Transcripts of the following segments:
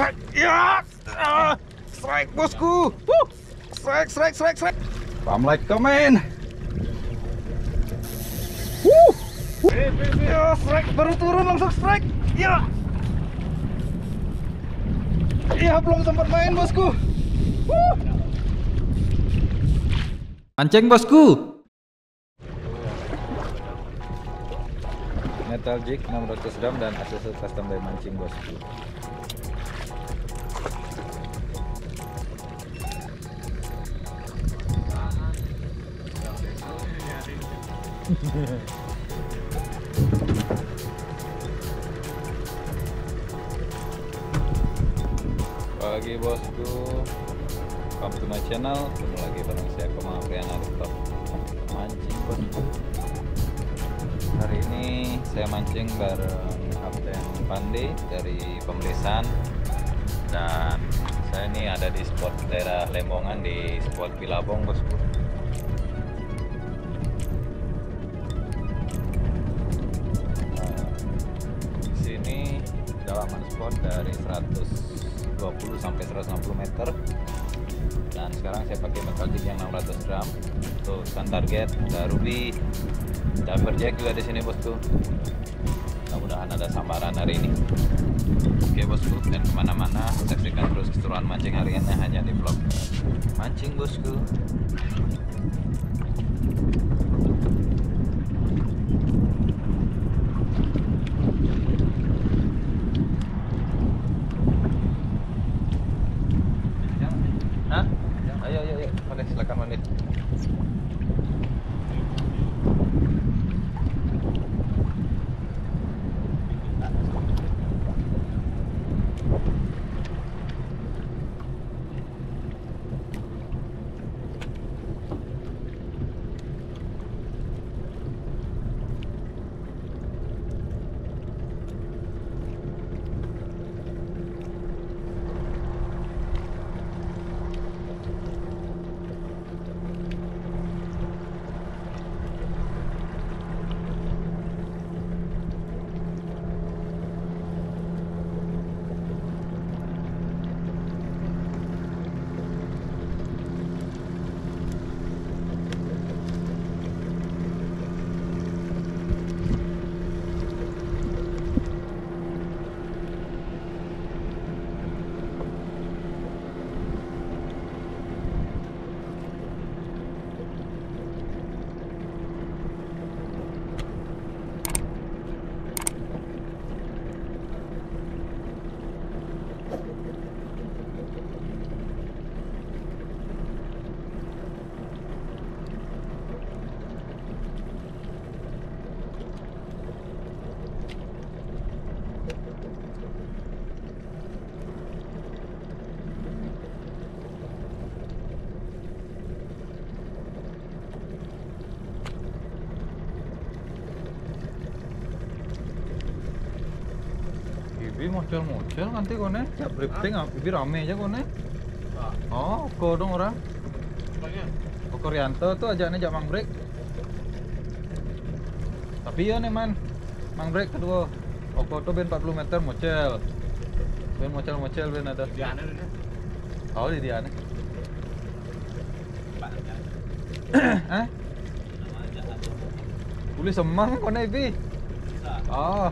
Strike, ya, strike bosku. Strike. Palm Lake Command. Ya, strike baru turun langsung strike. Ya. Iya, belum sempat main bosku. Mancing bosku. Metal Jig 600 gram dan aksesoris custom dari mancing bosku. Pagi bosku, welcome to my channel. Ketemu lagi bareng saya Komang Apriana di Top Mancing bosku. Hari ini saya mancing bareng Captain Pandi dari Pemelisan, dan saya ini ada di spot daerah Lembongan di spot Pilabong bosku. Kedalaman spot dari 120 sampai 160 meter, dan sekarang saya pakai metal jig yang 600 gram untuk ikan target. Ada ruby, ada AMBERJACK juga di sini bosku. Mudah-mudahan ada sambaran hari ini. Oke bosku, dan kemana-mana saksikan terus keseruan mancing hariannya hanya di vlog mancing bosku. Muncul nanti kone siap drifting, lebih rame aja kone. Oh, kok dong orang. Kokorianto tuh ajaknya jak mangbreak. Tapi ya nih man, mangbreak kedua. Oko tuh ben 40 meter muncul. Ben muncul ben ada. Diane nih. Oh, di Diane. Hah? Boleh semang kone bi. Oh.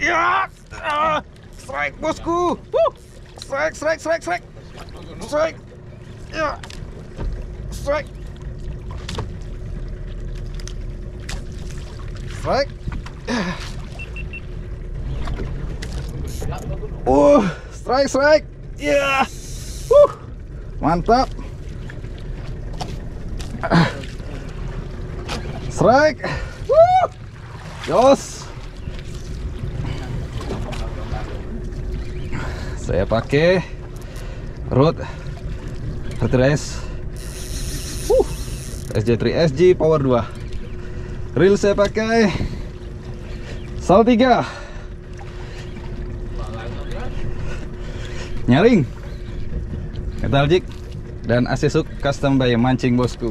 Ya, strike bosku. Strike. Ya. Strike. Strike. Ya. Yeah. Mantap. Strike. Jos. Saya pakai rod Hercules SJ3SJ power 2. Reel saya pakai saltiga. Nyaring Metal Jig dan ASSIST HOOK custom by Mancing Bosku.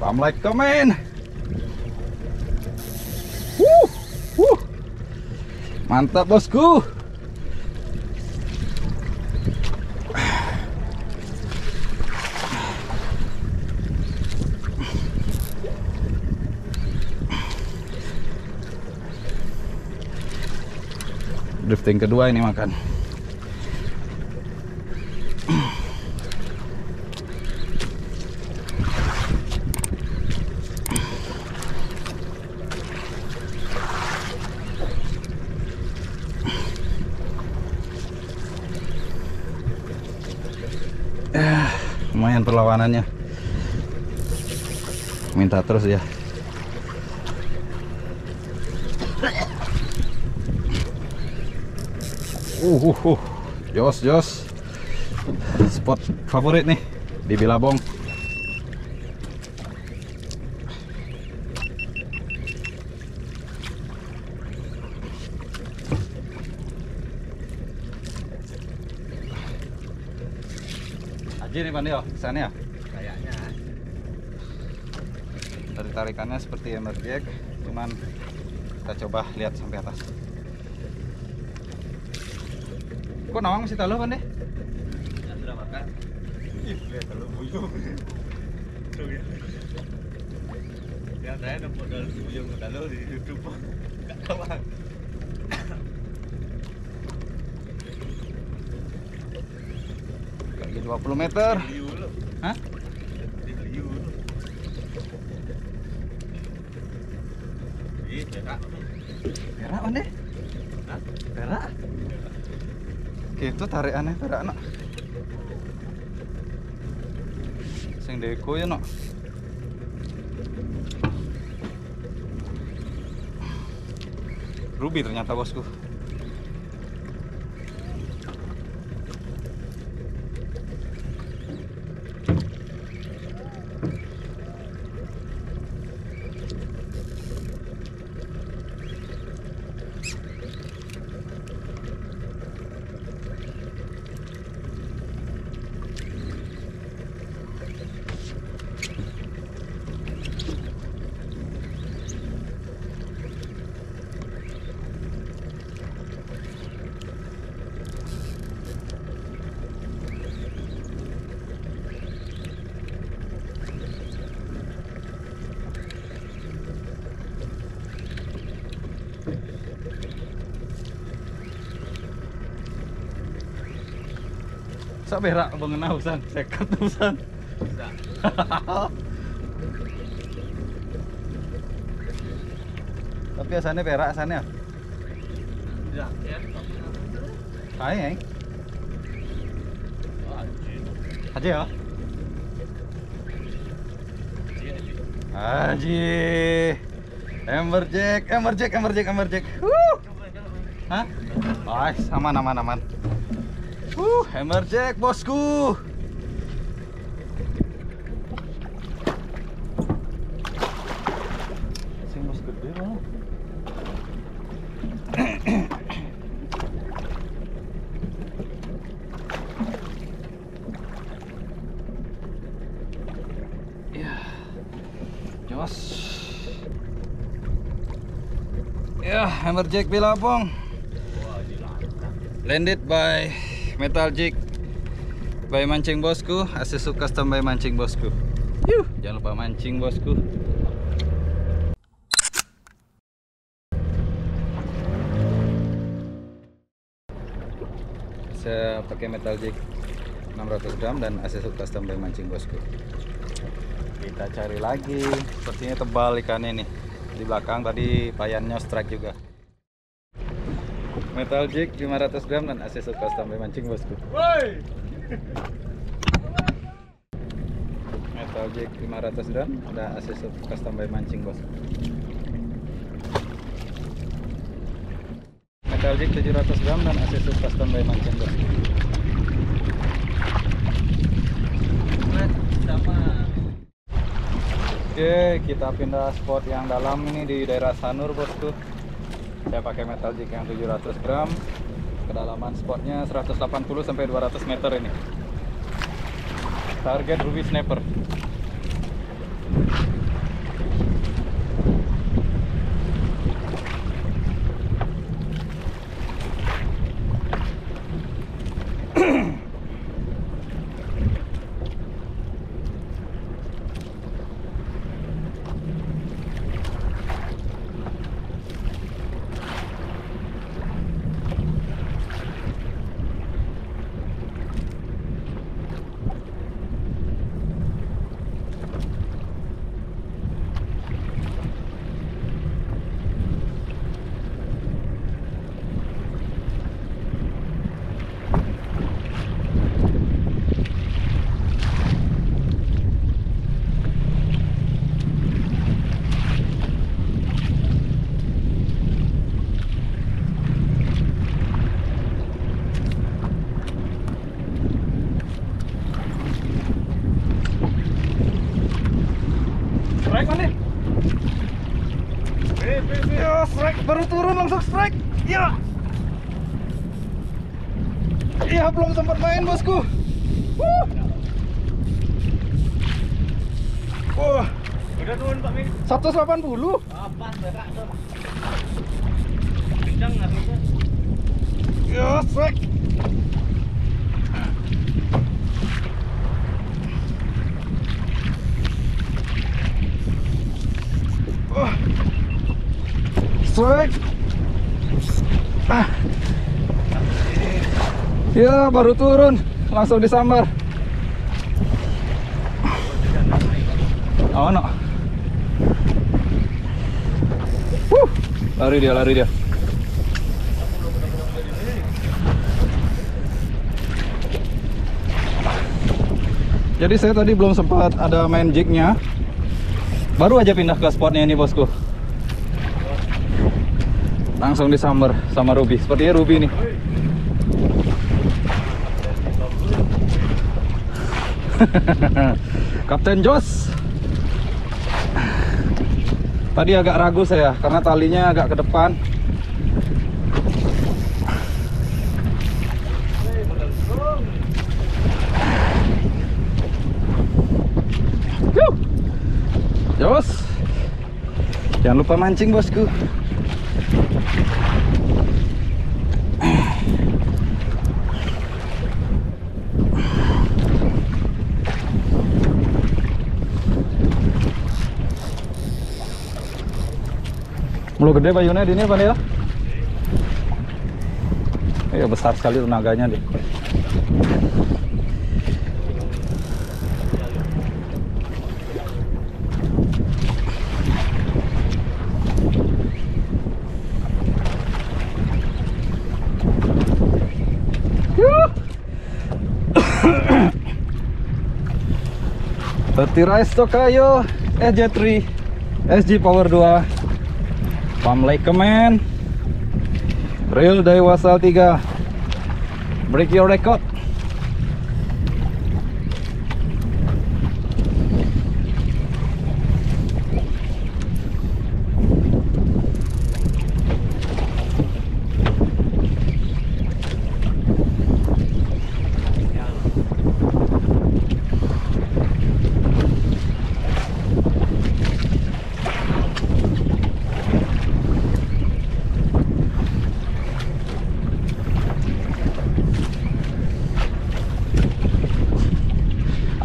Palm Lake Command. Mantap bosku. Drifting kedua ini makan. Lumayan perlawanannya. Minta terus ya. Jos. Spot favorit nih di Pilabong. Jadi Pandi ya, kesannya ya? Kayaknya dari tarikannya seperti AMBERJACK, cuman kita coba lihat sampai atas. Kok nawang masih tahu Pandi? Ya sudah makan. Ih, lihat kalau buyung. Yang saya nemu dalam buyung dalam di YouTube. Enggak tahu. Di 20 meter. Hah? Perak mana? Perak? Gitu tarik aneh perak nak. Sing deko ya nak. Ruby ternyata bosku. Sak berak mengenah usan, sekat usan. Tapi asalnya berak asalnya. Ya, ya. Hai, Haji ya. Haji. AMBERJACK. Hah? Ay, aman. AMBERJACK bosku. Sing bos gede banget. Ya. Jos. Ya, AMBERJACK Pilabong. Landed by Metal Jig by Mancing Bosku, ASSIST HOOK custom by Mancing Bosku. Yuh, jangan lupa mancing bosku. Saya pakai Metal Jig 600 gram dan ASSIST HOOK custom by Mancing Bosku. Kita cari lagi, sepertinya tebal ikannya nih. di belakang tadi payannya strike juga. Metal jig 500 gram dan assist hook custom mancing bosku. Woi. Metal jig 500 gram dan assist hook custom mancing bosku. Metal jig 700 gram dan assist hook custom mancing bosku. Oke, kita pindah spot yang dalam ini di daerah Sanur bosku. Saya pakai metal jig yang 700 gram. Kedalaman spotnya 180 sampai 200 meter ini. Target RUBY SNAPPER. Baru turun langsung strike. Iya. Iya, belum sempat main bosku. Wah, udah turun Pak Min. 180. Apa berak tuh. Kencang artinya. Iya, strike. Wah. Strike. Ah. Ya, baru turun langsung disambar. Oh no. Lari dia. Jadi saya tadi belum sempat ada main jignya. Baru aja pindah ke spotnya ini bosku. Langsung disambar sama Ruby. Sepertinya Ruby nih. Kapten Jos. Tadi agak ragu saya karena talinya agak ke depan. Jos, jangan lupa mancing bosku. Mulu gede bayunya di ini apa nih lah? Iya, besar sekali tenaganya deh. Tirai Stokayo Ej3 SJ Power 2 Palm Lake Command Real Daiwa Saltiga. Break your record.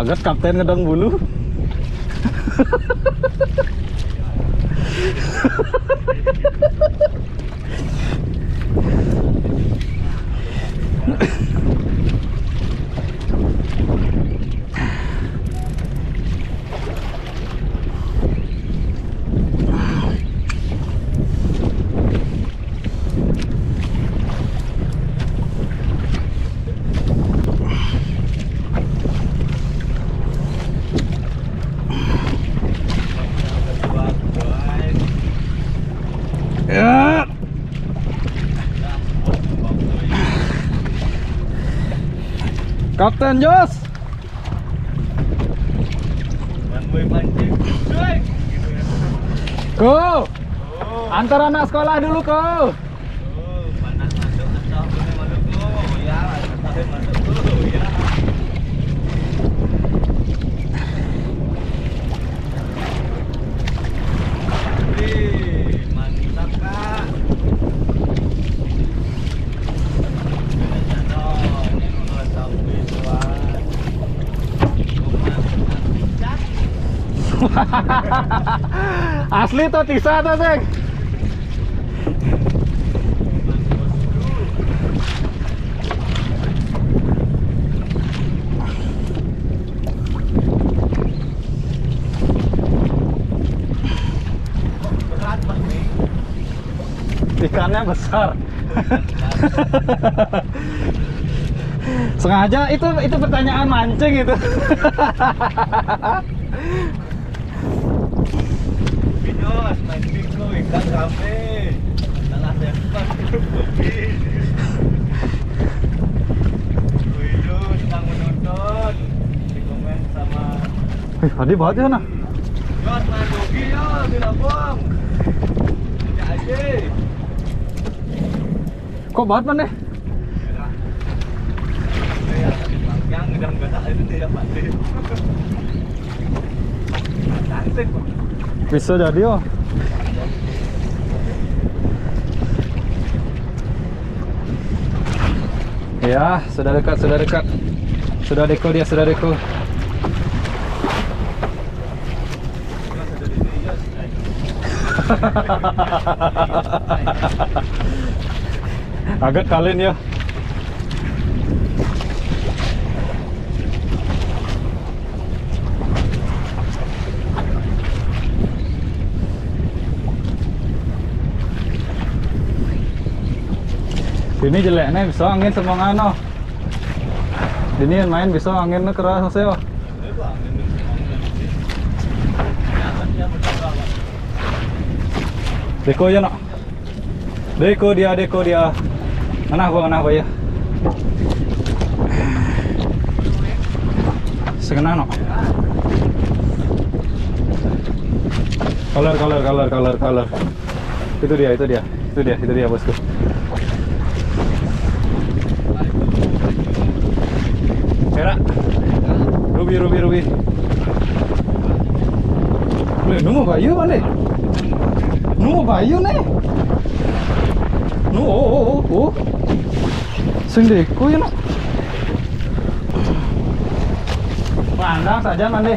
Agak kapten ngedang bulu. Kapten Jos. Go. Antar anak sekolah dulu, Ko. Asli toh tisa toh, Seng. Ikannya besar. Sengaja itu pertanyaan mancing itu. Jos, main bingo, ikan rame. Salah sempat itu kopi. Wih, Jos, yang menonton di komen sama. Wih, tadi banget ya, nah. Jos, main bogi, Jos, Pilabong. Ya aja. Kok banget, man, deh? Yang gedang-gedang itu tidak pasti. Cantik, Bang. Bisa jadi, oh. Ya, sudah dekat, sudah dekat. Sudah deko dia, sudah deko. Agak kalian ya. Ini jeleknya bisa angin semangat, no. Ini main bisa anginnya keras, saya. Deko ya, no. Deko dia, deko dia. Kenapa ya? Segena, no. Color, color, color, color, color. Itu dia, itu dia, itu dia, itu dia, bosku. Merah, ruby, ruby, ruby. Leh, nunggu bayu balik. Nunggu bayu nih. Nunggu, oh. Sendeku ya nak. Pandang saja mandi.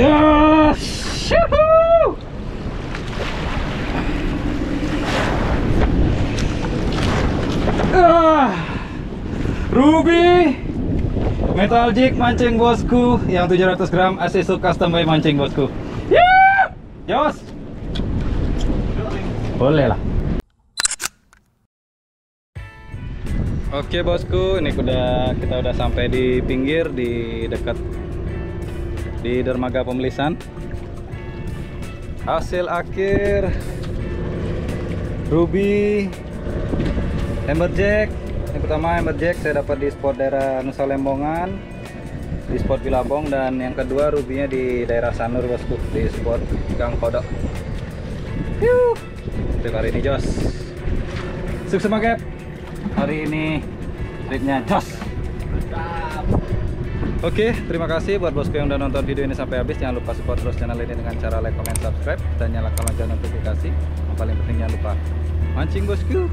Ya, syuhu. Ruby Metal Jig mancing bosku yang 700 gram ASSIST HOOK custom by mancing bosku. Yeah! Jos. Boleh lah. Oke bosku, ini kita udah sampai di pinggir di dekat di dermaga pemelisan. Hasil akhir ruby AMBERJACK. Yang pertama AMBERJACK saya dapat di spot daerah Nusa Lembongan, di spot Pilabong, dan yang kedua rubinya di daerah Sanur bosku, di spot Gang Kodok. Untuk hari ini Jos. Sukses makep. Hari ini tripnya Jos. Oke, terima kasih buat bosku yang udah nonton video ini sampai habis. Jangan lupa support terus channel ini dengan cara like, comment, subscribe, dan nyalakan lonceng notifikasi. Yang paling penting jangan lupa mancing bosku.